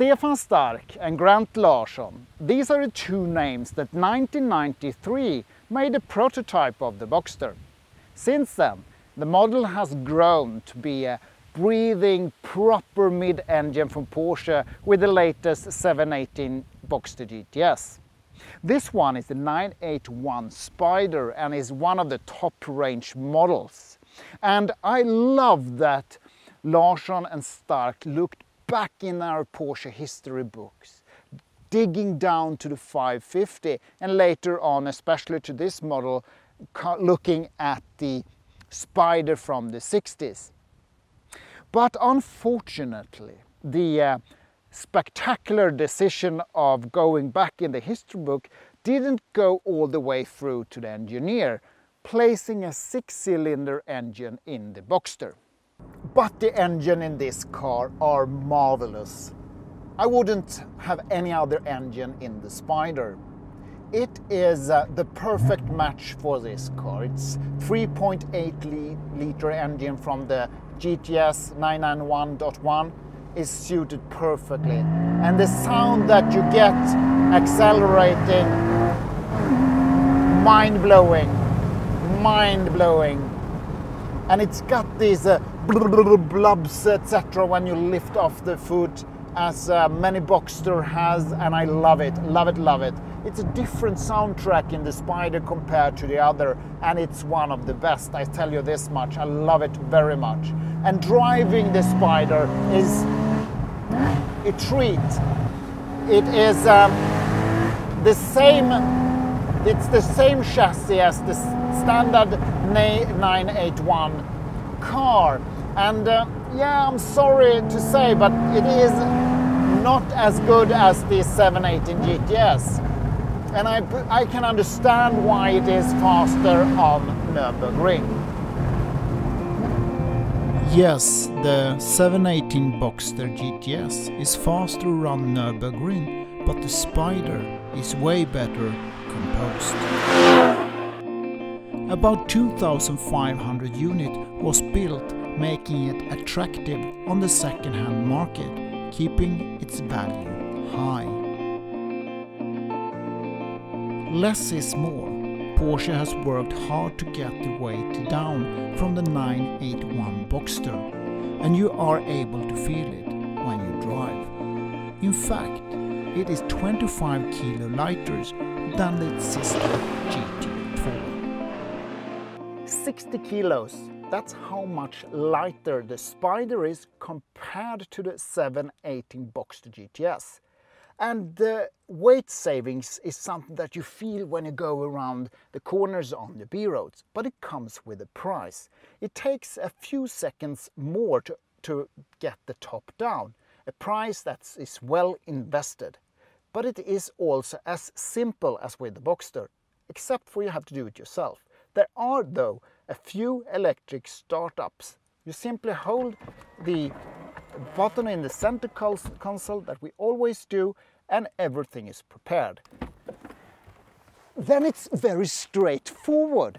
Stefan Stark and Grant Larson. These are the two names that 1993 made a prototype of the Boxster. Since then, the model has grown to be a breathing, proper mid-engine from Porsche with the latest 718 Boxster GTS. This one is the 981 Spyder and is one of the top-range models. And I love that Larson and Stark looked back in our Porsche history books, digging down to the 550 and later on, especially to this model, looking at the Spyder from the 60s. But unfortunately, the spectacular decision of going back in the history book didn't go all the way through to the engineer, placing a 6-cylinder engine in the Boxster. But the engine in this car are marvelous. I wouldn't have any other engine in the Spyder. It is the perfect match for this car. It's 3.8-liter engine from the GTS 991.1 is suited perfectly. And the sound that you get accelerating, mind-blowing, mind-blowing. And it's got these blubs, etc. when you lift off the foot, as many Boxster has, and I love it, love it, love it. It's a different soundtrack in the Spyder compared to the other, and it's one of the best, I tell you this much. I love it very much. And driving the Spyder is a treat. It is the same chassis as the standard 981 car. And yeah, I'm sorry to say, but it is not as good as the 718 GTS. And I can understand why it is faster on Nürburgring. Yes, the 718 Boxster GTS is faster on Nürburgring, but the Spyder is way better composed. About 2,500 units was built, making it attractive on the second-hand market, keeping its value high. Less is more. Porsche has worked hard to get the weight down from the 981 Boxster, and you are able to feel it when you drive. In fact, it is 25 kilo lighter than its sister GT4. 60 kilos. That's how much lighter the Spyder is compared to the 718 Boxster GTS. And the weight savings is something that you feel when you go around the corners on the B-roads, but it comes with a price. It takes a few seconds more to get the top down, a price that is well invested. But it is also as simple as with the Boxster, except for you have to do it yourself. There are, though, a few electric startups. You simply hold the button in the center console that we always do, and everything is prepared. Then it's very straightforward.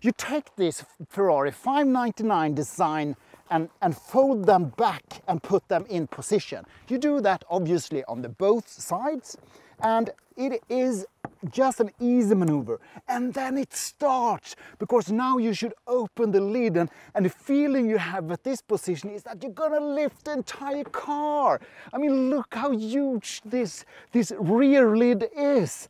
You take this Ferrari 599 design and fold them back and put them in position. You do that obviously on the both sides, and it is just an easy maneuver, and then it starts, because now you should open the lid, and the feeling you have at this position is that you're gonna lift the entire car. I mean, look how huge this rear lid is.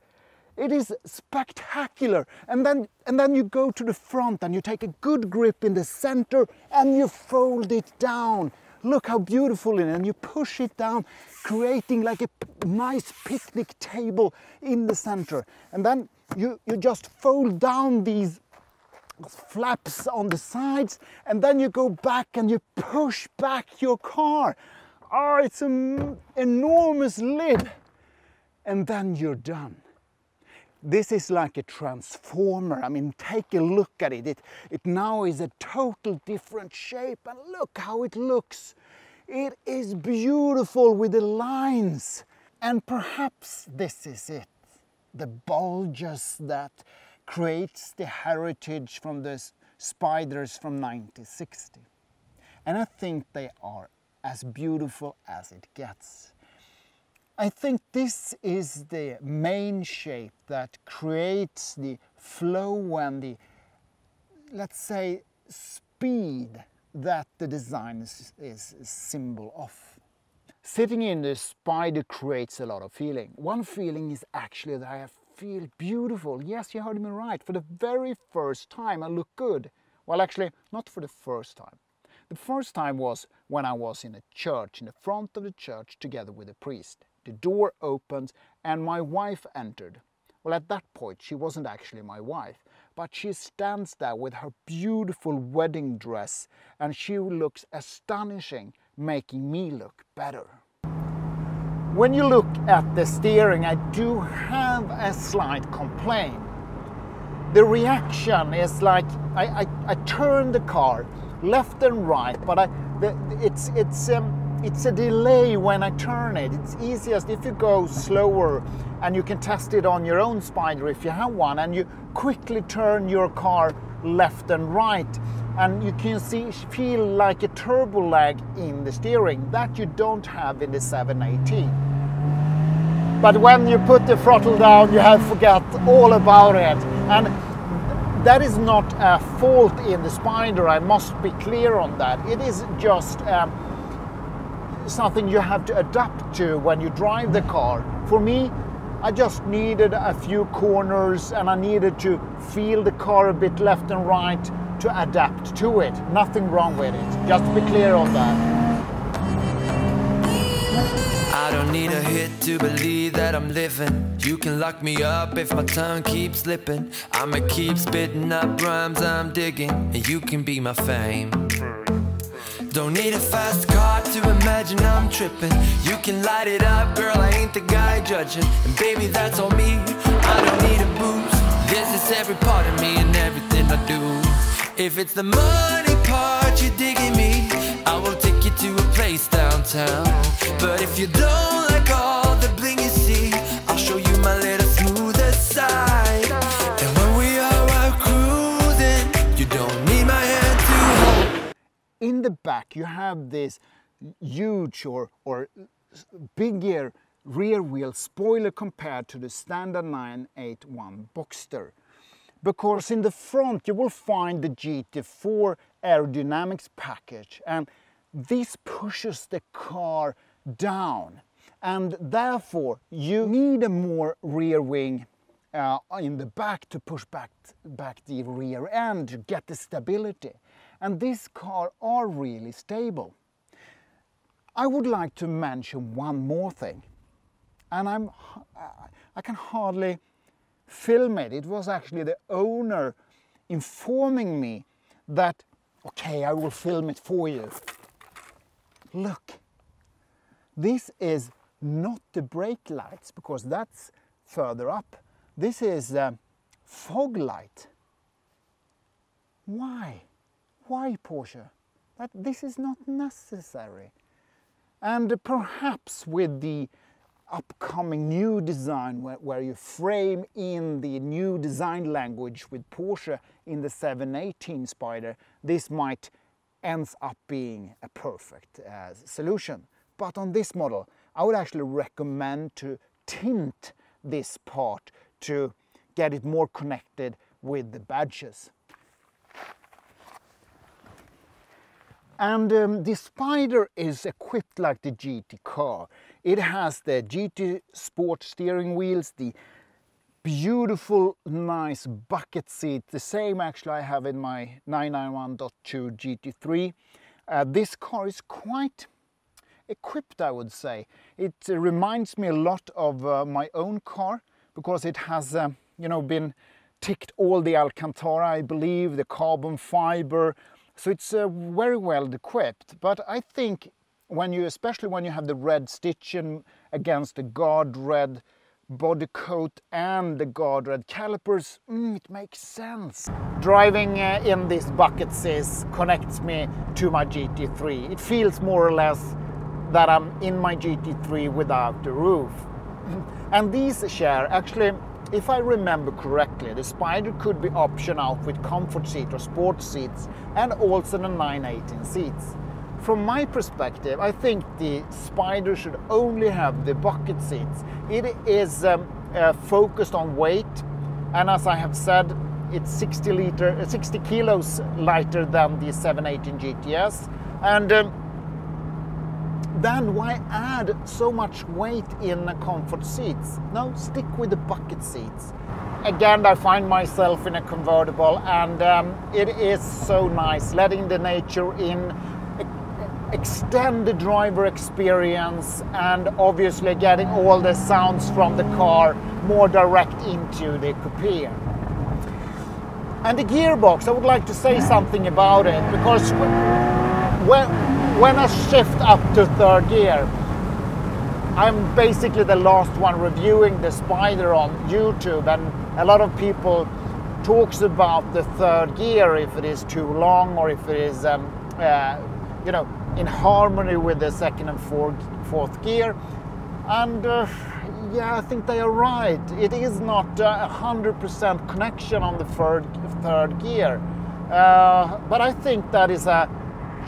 It is spectacular. And then you go to the front and you take a good grip in the center and you fold it down. Look how beautiful it is, and you push it down, creating like a nice picnic table in the center. And then you just fold down these flaps on the sides, and then you go back and you push back your car. Oh, it's an enormous lid. And then you're done. This is like a transformer. I mean, take a look at it. It now is a total different shape, and look how it looks. It is beautiful with the lines. And perhaps this is it, the bulges that creates the heritage from the Spyders from 1960. And I think they are as beautiful as it gets. I think this is the main shape that creates the flow and the, let's say, speed that the design is a symbol of. Sitting in the Spyder creates a lot of feeling. One feeling is actually that I feel beautiful. Yes, you heard me right. For the very first time, I look good. Well, actually, not for the first time. The first time was when I was in a church, in the front of the church, together with a priest. The door opened and my wife entered. Well, at that point, she wasn't actually my wife, but she stands there with her beautiful wedding dress and she looks astonishing, making me look better. When you look at the steering, I do have a slight complaint. The reaction is like I turn the car left and right, but it's a delay when I turn it. It's easiest if you go slower, and you can test it on your own Spyder if you have one, and you quickly turn your car left and right, and you can feel like a turbo lag in the steering that you don't have in the 718. But when you put the throttle down, you have forgot all about it. And that is not a fault in the Spyder, I must be clear on that. It is just something you have to adapt to when you drive the car. For me, I just needed a few corners and I needed to feel the car a bit left and right to adapt to it. Nothing wrong with it, just be clear on that. I don't need a hit to believe that I'm living. You can lock me up if my tongue keeps slipping. I'ma keep spitting up rhymes I'm digging, and you can be my fame. Don't need a fast car to imagine I'm tripping. You can light it up, girl, I ain't the guy judging. And baby, that's on me, I don't need a boost. This is every part of me and everything I do. If it's the money part you're digging me, I will take you to a place downtown. But if you don't like all the bling you see, I'll show you my little smoother side. And when we are out cruising, you don't need my hand to hold. In the back you have this huge or bigger rear wheel spoiler compared to the standard 981 Boxster. Because in the front you will find the GT4 aerodynamics package, and this pushes the car down, and therefore you need a more rear wing in the back to push back the rear end to get the stability. And these cars are really stable. I would like to mention one more thing, and I can hardly film it. It was actually the owner informing me that, okay, I will film it for you. Look, this is not the brake lights, because that's further up. This is fog light. Why? Why, Porsche? This is not necessary. And perhaps with the upcoming new design where you frame in the new design language with Porsche in the 718 Spyder, this might ends up being a perfect solution. But on this model, I would actually recommend to tint this part to get it more connected with the badges. And the Spyder is equipped like the GT car. It has the GT Sport steering wheels, the beautiful, nice bucket seat, the same actually I have in my 991.2 GT3. This car is quite equipped, I would say. It reminds me a lot of my own car, because it has, you know, been ticked all the Alcantara, I believe, the carbon fiber. So it's very well equipped, but I think when you, especially when you have the red stitching against the guard red body coat and the guard red calipers, it makes sense. Driving in these buckets connects me to my GT3. It feels more or less that I'm in my GT3 without the roof. And these share actually, if I remember correctly, the Spyder could be optioned out with comfort seat or sport seats, and also the 918 seats. From my perspective, I think the Spyder should only have the bucket seats. It is focused on weight, and as I have said, it's 60 kilos lighter than the 718 GTS. And then why add so much weight in comfort seats? No, stick with the bucket seats. Again, I find myself in a convertible, and it is so nice letting the nature in, extend the driver experience, and obviously getting all the sounds from the car more direct into the coupe. And the gearbox, I would like to say something about it, because when I shift up to third gear, I'm basically the last one reviewing the Spyder on YouTube, and a lot of people talks about the third gear, if it is too long or if it is you know, in harmony with the second and fourth gear. And yeah, I think they are right. It is not 100% connection on the third gear, but I think that is a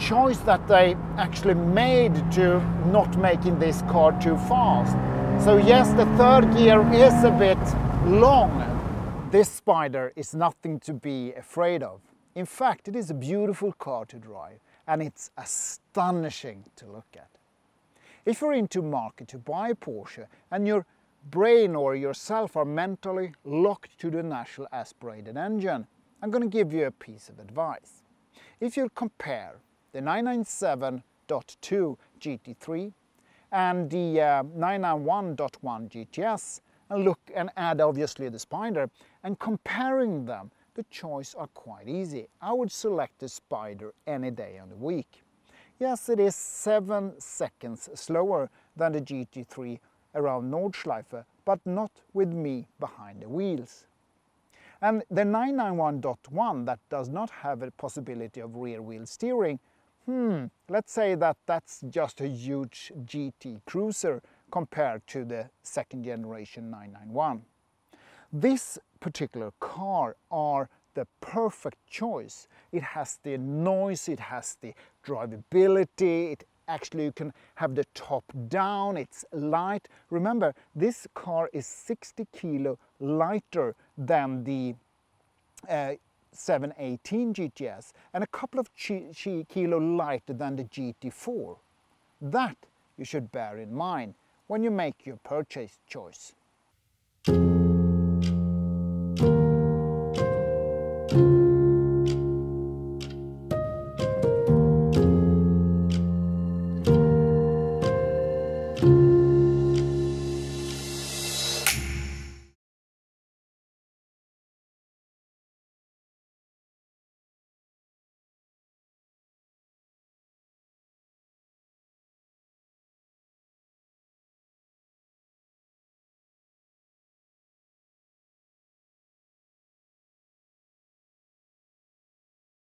choice that they actually made to not making this car too fast. So yes, the third gear is a bit long. This Spyder is nothing to be afraid of. In fact, it is a beautiful car to drive, and it's astonishing to look at. If you're into market to buy a Porsche and your brain or yourself are mentally locked to the natural aspirated engine, I'm going to give you a piece of advice. If you compare the 997.2 GT3 and the 991.1 GTS, and look and add obviously the Spyder, and comparing them, the choice are quite easy. I would select the Spyder any day on the week. Yes, it is 7 seconds slower than the GT3 around Nordschleife, but not with me behind the wheels. And the 991.1 that does not have a possibility of rear wheel steering, let's say that that's just a huge GT cruiser compared to the second generation 991. This particular car are the perfect choice. It has the noise, it has the drivability, it actually you can have the top down, it's light. Remember, this car is 60 kilo lighter than the 718 GTS and a couple of kilo lighter than the GT4. That you should bear in mind when you make your purchase choice.